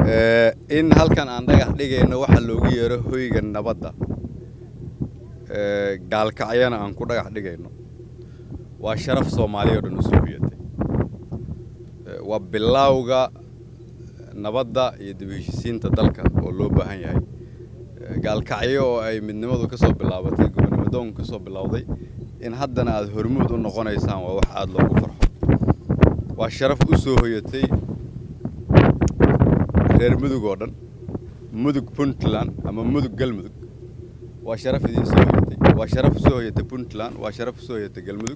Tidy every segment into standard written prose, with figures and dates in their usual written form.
إن هالكان عندك حديقة إنه واحد لوجي يروح يجن نبضة قال كعيان عن كل حديقة إنه وشرف سومالي ودنو سوبيتي وبالله وجا نبضة يدبيشين تدلكا ولو بهن هاي قال كعيو أي من نماذج كسب بالله بتيجي من مدون كسب بالله ضي إن حدنا هرمود النقانة يسام وواحد لوجو فرح وشرف أسوبيتي غير مدو غودن مدو بونتلان أما مدو قل مدو وشرف دين سويتي وشرف سويتي بونتلان وشرف سويتي قل مدو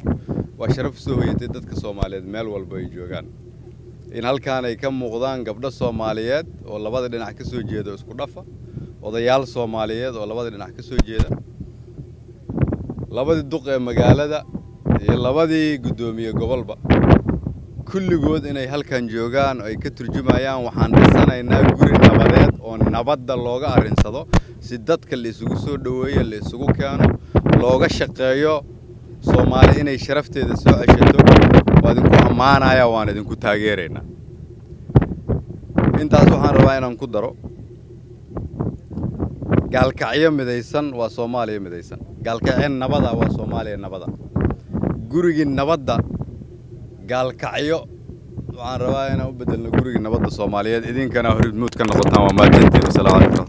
وشرف سويتي دتك الصوماليات مال والبيجوغان إن هالكان يكم مغضان قبل الصوماليات ولا بدل إن أحكي سو جيدا اسكو دفا وضيال الصوماليات ولا بدل إن أحكي سو جيدا لبدي الدق مقالة لبدي قدومية قبلبا كل جود إن هالكان جوجان أي كتر جماعيان وحنسنا إن أقول نبضات أو نبض اللوجا أرين صدق سدات كل سوسو دوي اللي سوق كانوا لوجا شقيا سومالي إن شرفت هذا سوء شتو وادنكو أمان عيا وانا دنكو تاجرنا إنت أسوحان رواينا نقدره قال كعيم مديسن وسومالي مديسن قال كعين نبضة وسومالي نبضة جورج النبضة قال كعيو وعن رواينا وبدل نقول إن نبض الصوماليات إذن كان أهرب موت كان نقطنا وما جنتي وسلام عليكم.